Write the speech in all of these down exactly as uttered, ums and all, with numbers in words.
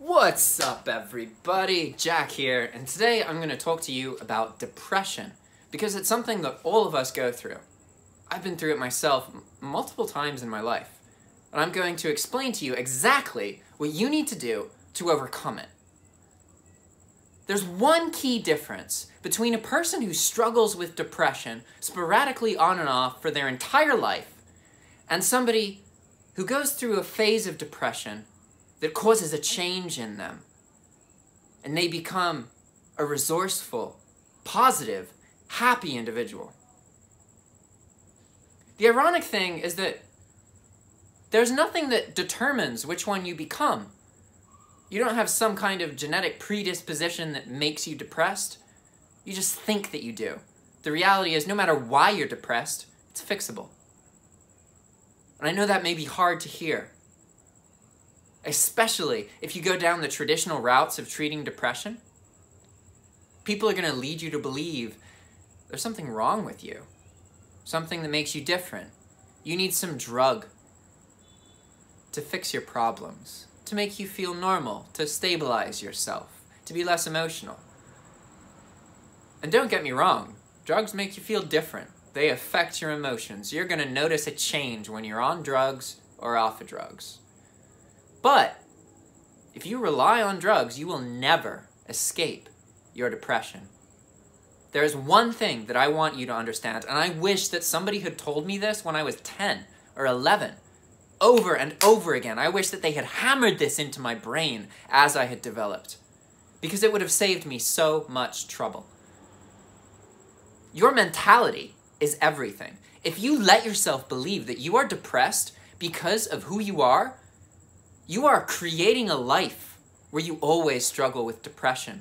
What's up everybody, Jack here, and today I'm going to talk to you about depression, because it's something that all of us go through. I've been through it myself multiple times in my life, and I'm going to explain to you exactly what you need to do to overcome it. There's one key difference between a person who struggles with depression sporadically on and off for their entire life, and somebody who goes through a phase of depression that causes a change in them, and they become a resourceful, positive, happy individual. The ironic thing is that there's nothing that determines which one you become. You don't have some kind of genetic predisposition that makes you depressed. You just think that you do. The reality is, no matter why you're depressed, it's fixable. And I know that may be hard to hear, especially if you go down the traditional routes of treating depression. People are going to lead you to believe there's something wrong with you, something that makes you different. You need some drug to fix your problems, to make you feel normal, to stabilize yourself, to be less emotional. And don't get me wrong, drugs make you feel different. They affect your emotions. You're going to notice a change when you're on drugs or off of drugs. But if you rely on drugs, you will never escape your depression. There is one thing that I want you to understand, and I wish that somebody had told me this when I was ten or eleven, over and over again. I wish that they had hammered this into my brain as I had developed, because it would have saved me so much trouble. Your mentality is everything. If you let yourself believe that you are depressed because of who you are, you are creating a life where you always struggle with depression.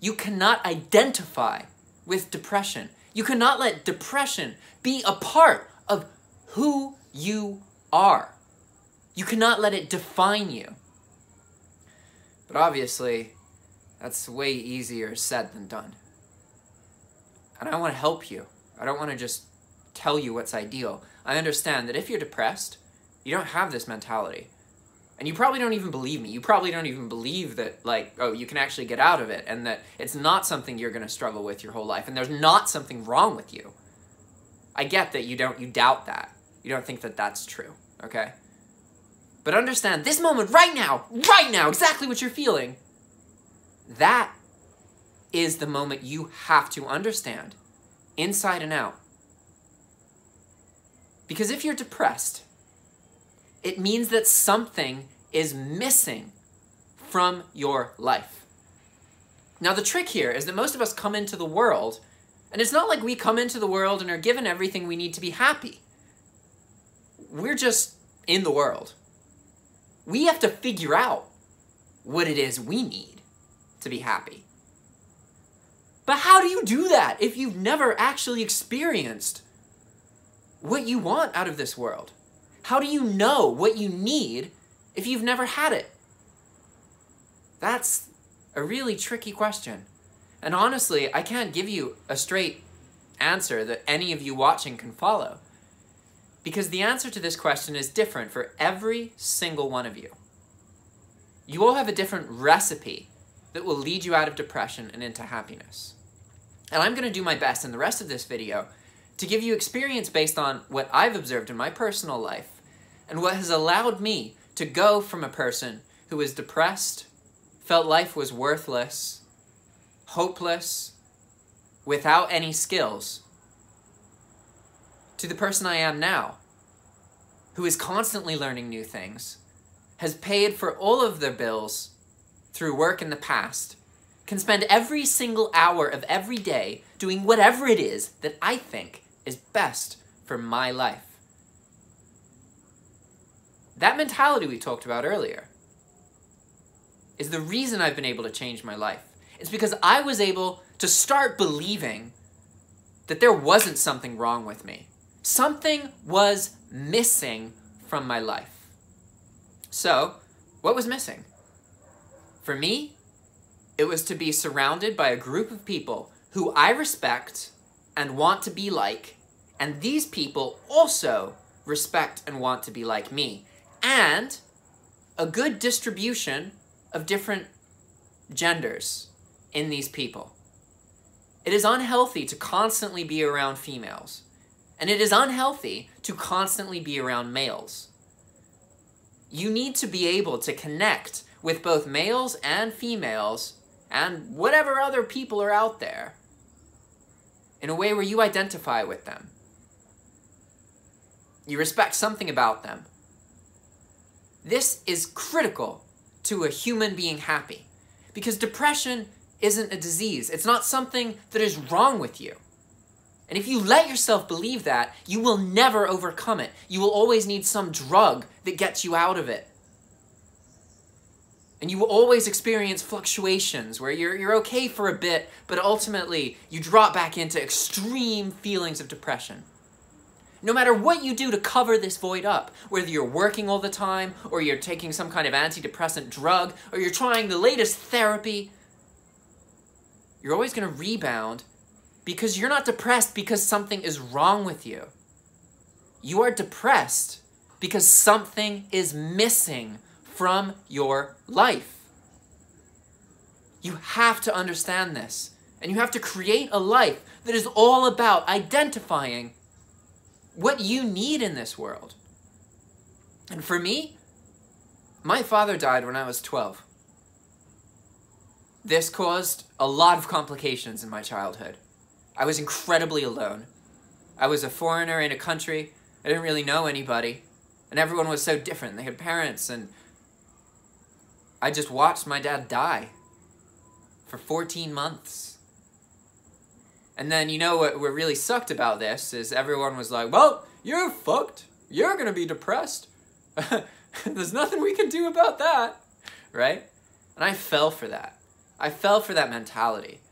You cannot identify with depression. You cannot let depression be a part of who you are. You cannot let it define you. But obviously, that's way easier said than done. And I want to help you. I don't want to just tell you what's ideal. I understand that if you're depressed, you don't have this mentality. And you probably don't even believe me. You probably don't even believe that, like, oh, you can actually get out of it, and that it's not something you're going to struggle with your whole life, and there's not something wrong with you. I get that you don't, you doubt that. You don't think that that's true, okay? But understand, this moment right now, right now, exactly what you're feeling, that is the moment you have to understand, inside and out. Because if you're depressed, it means that something is missing from your life. Now, the trick here is that most of us come into the world, and it's not like we come into the world and are given everything we need to be happy. We're just in the world. We have to figure out what it is we need to be happy. But how do you do that if you've never actually experienced what you want out of this world? How do you know what you need if you've never had it? That's a really tricky question. And honestly, I can't give you a straight answer that any of you watching can follow, because the answer to this question is different for every single one of you. You all have a different recipe that will lead you out of depression and into happiness. And I'm going to do my best in the rest of this video to give you experience based on what I've observed in my personal life, and what has allowed me to go from a person who was depressed, felt life was worthless, hopeless, without any skills, to the person I am now, who is constantly learning new things, has paid for all of their bills through work in the past, can spend every single hour of every day doing whatever it is that I think is best for my life. That mentality we talked about earlier is the reason I've been able to change my life. It's because I was able to start believing that there wasn't something wrong with me. Something was missing from my life. So, what was missing? For me, it was to be surrounded by a group of people who I respect and want to be like, and these people also respect and want to be like me, and a good distribution of different genders in these people. It is unhealthy to constantly be around females, and it is unhealthy to constantly be around males. You need to be able to connect with both males and females and whatever other people are out there in a way where you identify with them. You respect something about them. This is critical to a human being happy, because depression isn't a disease. It's not something that is wrong with you. And if you let yourself believe that, you will never overcome it. You will always need some drug that gets you out of it. And you will always experience fluctuations where you're, you're okay for a bit, but ultimately you drop back into extreme feelings of depression. No matter what you do to cover this void up, whether you're working all the time, or you're taking some kind of antidepressant drug, or you're trying the latest therapy, you're always going to rebound, because you're not depressed because something is wrong with you. You are depressed because something is missing from your life. You have to understand this, and you have to create a life that is all about identifying what you need in this world. And for me, my father died when I was twelve. This caused a lot of complications in my childhood. I was incredibly alone. I was a foreigner in a country. I didn't really know anybody, and everyone was so different. They had parents, and I just watched my dad die for fourteen months. And then, you know, what, what really sucked about this is everyone was like, well, you're fucked. You're going to be depressed. There's nothing we can do about that, right? And I fell for that. I fell for that mentality.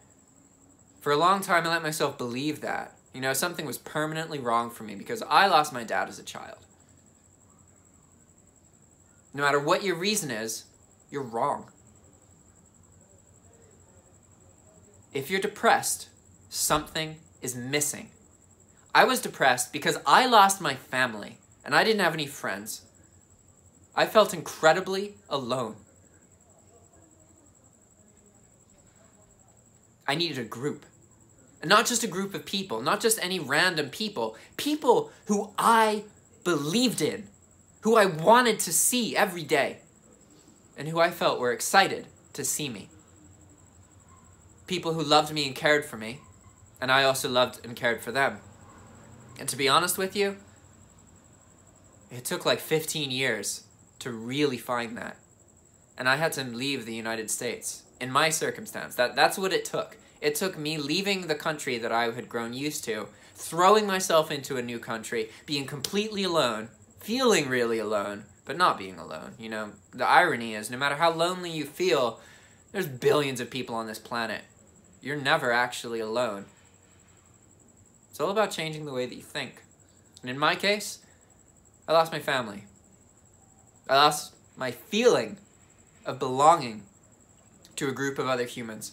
For a long time, I let myself believe that. You know, something was permanently wrong for me because I lost my dad as a child. No matter what your reason is, you're wrong. If you're depressed, something is missing. I was depressed because I lost my family and I didn't have any friends. I felt incredibly alone. I needed a group. And not just a group of people, not just any random people, people who I believed in, who I wanted to see every day, and who I felt were excited to see me. People who loved me and cared for me, and I also loved and cared for them. And to be honest with you, it took like fifteen years to really find that. And I had to leave the United States. In my circumstance, that, that's what it took. It took me leaving the country that I had grown used to, throwing myself into a new country, being completely alone, feeling really alone, but not being alone. You know, the irony is, no matter how lonely you feel, there's billions of people on this planet. You're never actually alone. It's all about changing the way that you think. And in my case, I lost my family. I lost my feeling of belonging to a group of other humans.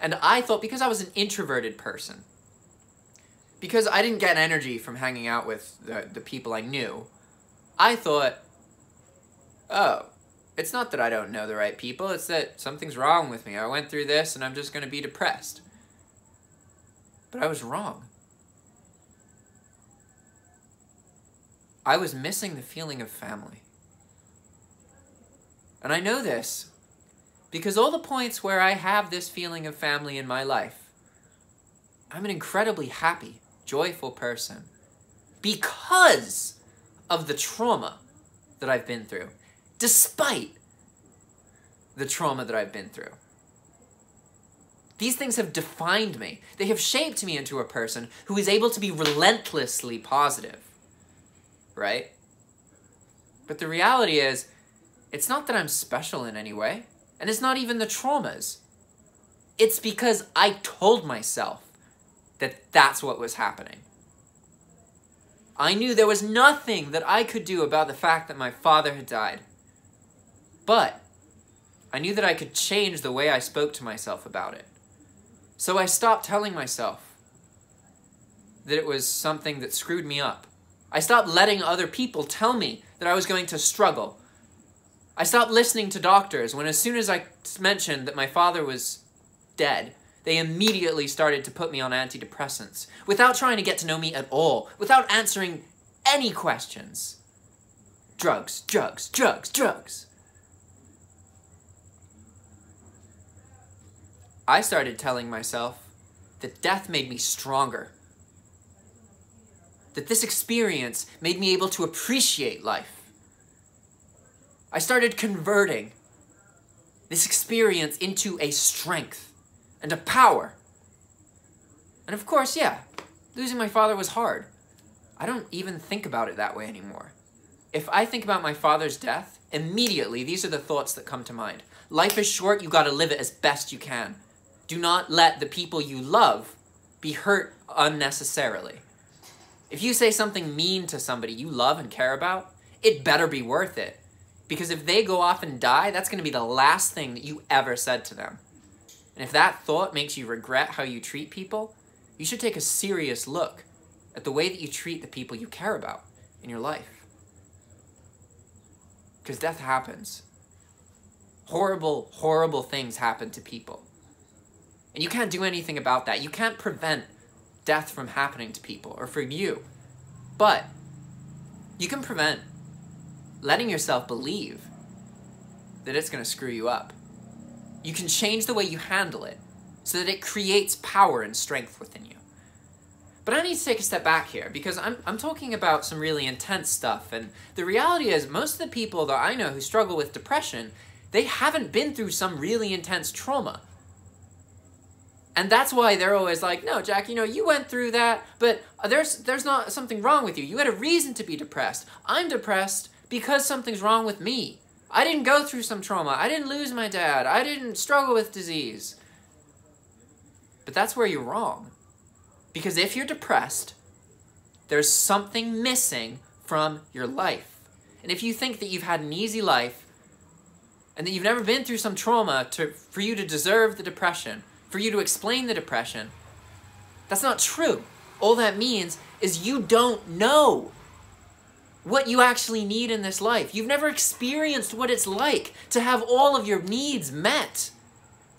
And I thought, because I was an introverted person, because I didn't get energy from hanging out with the, the people I knew, I thought, oh, it's not that I don't know the right people, it's that something's wrong with me. I went through this and I'm just going to be depressed. But I was wrong. I was missing the feeling of family. And I know this because all the points where I have this feeling of family in my life, I'm an incredibly happy, joyful person because of the trauma that I've been through. Despite the trauma that I've been through. These things have defined me. They have shaped me into a person who is able to be relentlessly positive, right? But the reality is, it's not that I'm special in any way, and it's not even the traumas. It's because I told myself that that's what was happening. I knew there was nothing that I could do about the fact that my father had died. But I knew that I could change the way I spoke to myself about it. So I stopped telling myself that it was something that screwed me up. I stopped letting other people tell me that I was going to struggle. I stopped listening to doctors when as soon as I mentioned that my father was dead, they immediately started to put me on antidepressants, without trying to get to know me at all, without answering any questions. Drugs, drugs, drugs, drugs. I started telling myself that death made me stronger. That this experience made me able to appreciate life. I started converting this experience into a strength and a power. And of course, yeah, losing my father was hard. I don't even think about it that way anymore. If I think about my father's death, immediately these are the thoughts that come to mind. Life is short, you gotta live it as best you can. Do not let the people you love be hurt unnecessarily. If you say something mean to somebody you love and care about, it better be worth it. Because if they go off and die, that's going to be the last thing that you ever said to them. And if that thought makes you regret how you treat people, you should take a serious look at the way that you treat the people you care about in your life. Because death happens. Horrible, horrible things happen to people. And you can't do anything about that. You can't prevent death from happening to people, or for you. But you can prevent letting yourself believe that it's gonna screw you up. You can change the way you handle it so that it creates power and strength within you. But I need to take a step back here because I'm, I'm talking about some really intense stuff, and the reality is most of the people that I know who struggle with depression, they haven't been through some really intense trauma. And that's why they're always like, no, Jack, you know, you went through that, but there's, there's not something wrong with you. You had a reason to be depressed. I'm depressed because something's wrong with me. I didn't go through some trauma. I didn't lose my dad. I didn't struggle with disease. But that's where you're wrong. Because if you're depressed, there's something missing from your life. And if you think that you've had an easy life and that you've never been through some trauma to, for you to deserve the depression, for you to explain the depression, that's not true. All that means is you don't know what you actually need in this life. You've never experienced what it's like to have all of your needs met,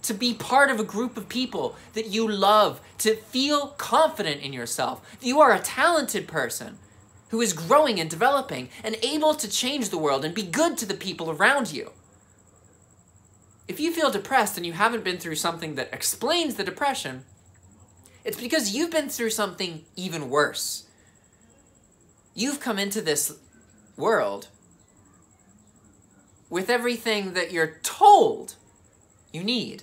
to be part of a group of people that you love, to feel confident in yourself. You are a talented person who is growing and developing and able to change the world and be good to the people around you. If you feel depressed and you haven't been through something that explains the depression, it's because you've been through something even worse. You've come into this world with everything that you're told you need.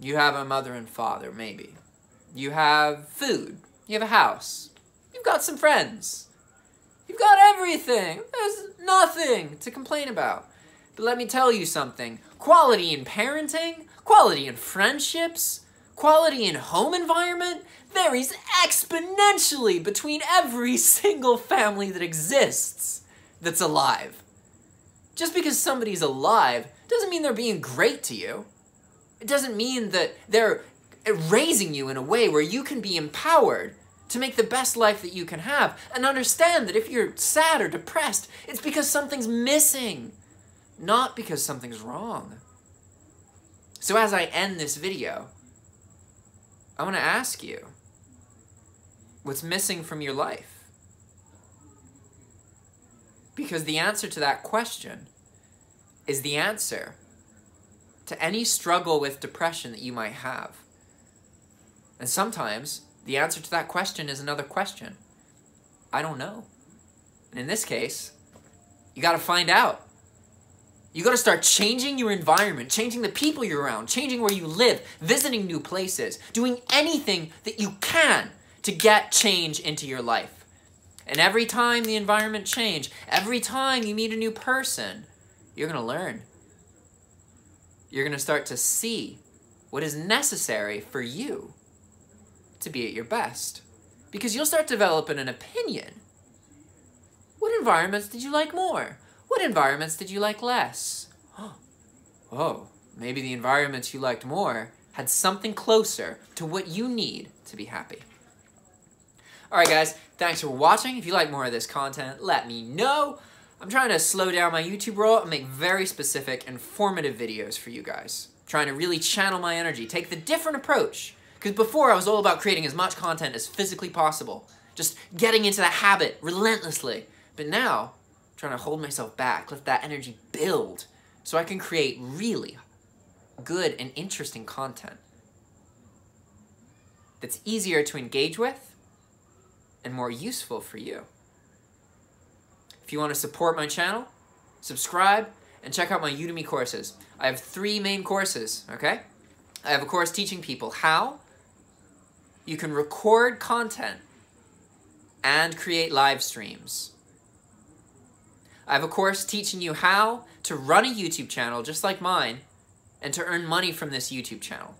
You have a mother and father, maybe. You have food. You have a house. You've got some friends. You've got everything. There's nothing to complain about. But let me tell you something. Quality in parenting, quality in friendships, quality in home environment varies exponentially between every single family that exists that's alive. Just because somebody's alive doesn't mean they're being great to you. It doesn't mean that they're raising you in a way where you can be empowered to make the best life that you can have, and understand that if you're sad or depressed, it's because something's missing, not because something's wrong. So as I end this video, I want to ask you, what's missing from your life? Because the answer to that question is the answer to any struggle with depression that you might have. And sometimes the answer to that question is another question. I don't know. And in this case, you got to find out. You gotta start changing your environment, changing the people you're around, changing where you live, visiting new places, doing anything that you can to get change into your life. And every time the environment changes, every time you meet a new person, you're gonna learn. You're gonna start to see what is necessary for you to be at your best. Because you'll start developing an opinion. What environments did you like more? What environments did you like less? Oh, maybe the environments you liked more had something closer to what you need to be happy. All right, guys, thanks for watching. If you like more of this content, let me know. I'm trying to slow down my YouTube roll and make very specific, informative videos for you guys. I'm trying to really channel my energy, take the different approach. Because before I was all about creating as much content as physically possible, just getting into that habit relentlessly. But now, I'm trying to hold myself back, let that energy build, so I can create really good and interesting content that's easier to engage with and more useful for you. If you want to support my channel, subscribe and check out my Udemy courses. I have three main courses, okay? I have a course teaching people how you can record content and create live streams. I have a course teaching you how to run a YouTube channel just like mine and to earn money from this YouTube channel.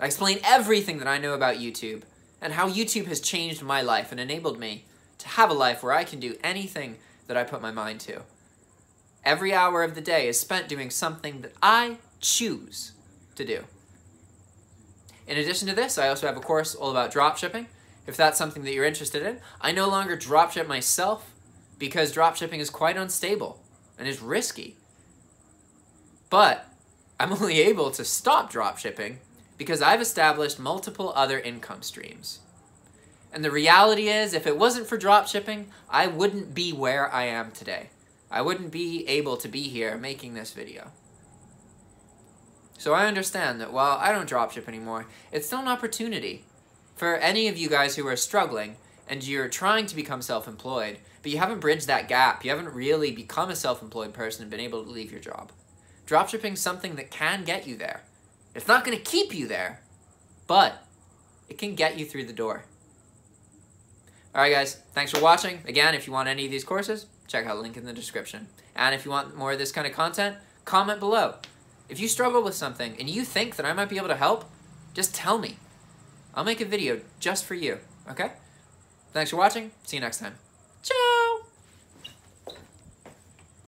I explain everything that I know about YouTube and how YouTube has changed my life and enabled me to have a life where I can do anything that I put my mind to. Every hour of the day is spent doing something that I choose to do. In addition to this, I also have a course all about dropshipping. If that's something that you're interested in, I no longer dropship myself because dropshipping is quite unstable and is risky. But I'm only able to stop dropshipping because I've established multiple other income streams. And the reality is, if it wasn't for dropshipping, I wouldn't be where I am today. I wouldn't be able to be here making this video. So I understand that while I don't dropship anymore, it's still an opportunity for any of you guys who are struggling and you're trying to become self-employed, but you haven't bridged that gap, you haven't really become a self-employed person and been able to leave your job. Dropshipping is something that can get you there. It's not going to keep you there, but it can get you through the door. All right, guys, thanks for watching. Again, if you want any of these courses, check out the link in the description. And if you want more of this kind of content, comment below. If you struggle with something and you think that I might be able to help, just tell me. I'll make a video just for you, okay? Thanks for watching. See you next time.